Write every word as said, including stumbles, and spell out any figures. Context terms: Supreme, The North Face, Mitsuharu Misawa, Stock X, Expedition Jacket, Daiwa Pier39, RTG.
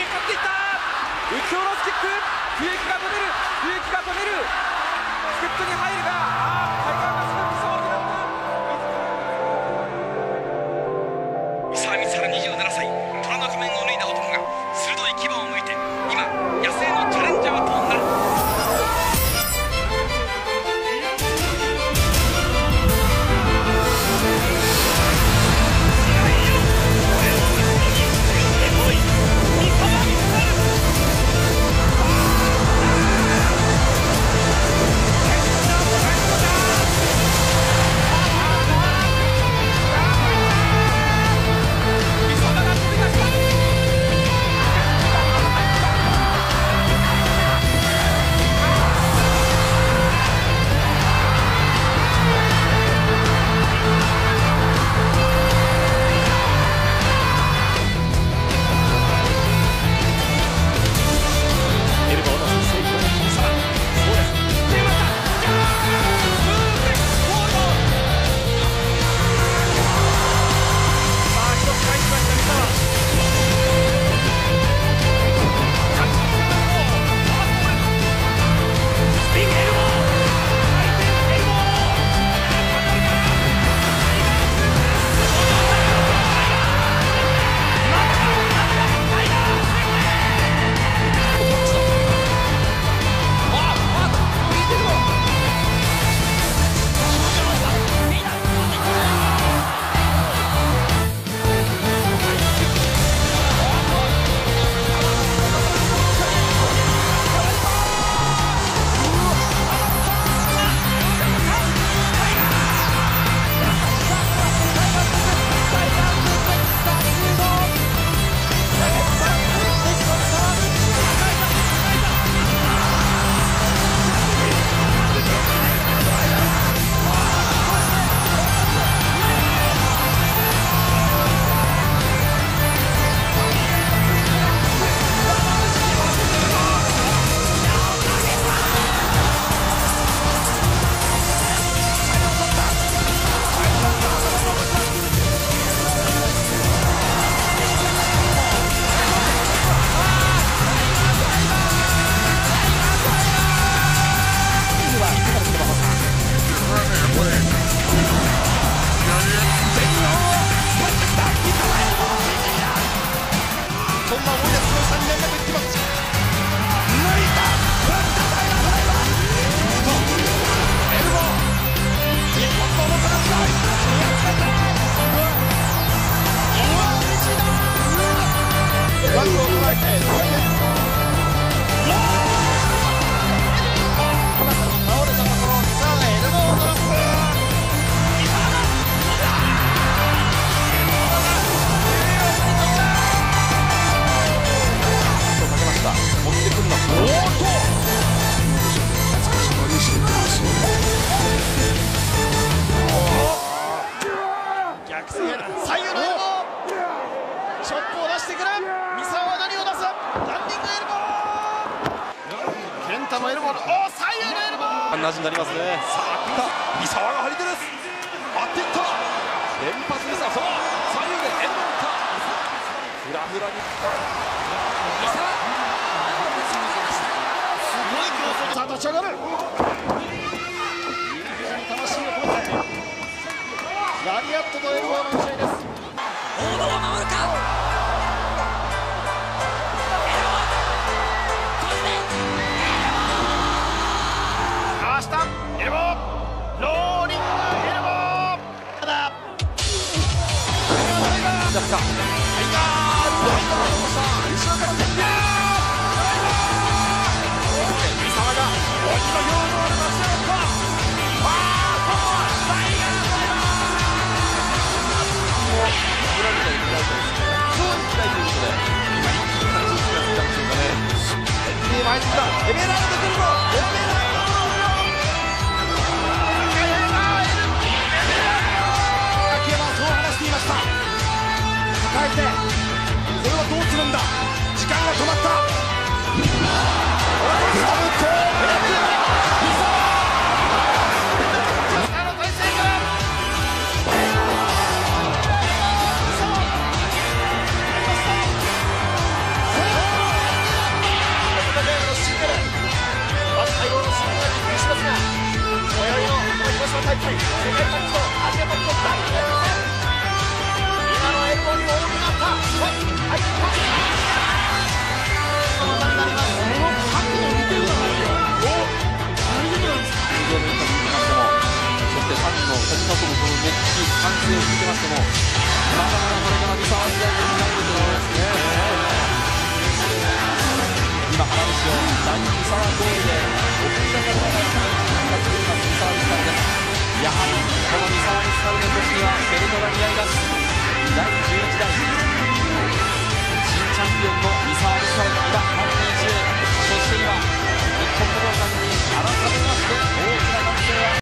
にかかっていった、浮き下ろすキック、冬木が止める、冬木が止める、スクットに入るが、ああ体幹がすごくそうになった。さあ三原にじゅうななさい、虎の仮面を脱いだ男が鋭い牙を向いて今野生のチャレンジャーとなる。同じになりますね。さあ三沢が張り手です。あっていった。連発です。そう。左右で円盤か。フラフラに。三沢。すごい競争。さあ立ち上がる。魂の交代。ラリアットとエルボーの試合です。王道を守るか。入った、入った、後ろから出てきた。だいじゅういちだい。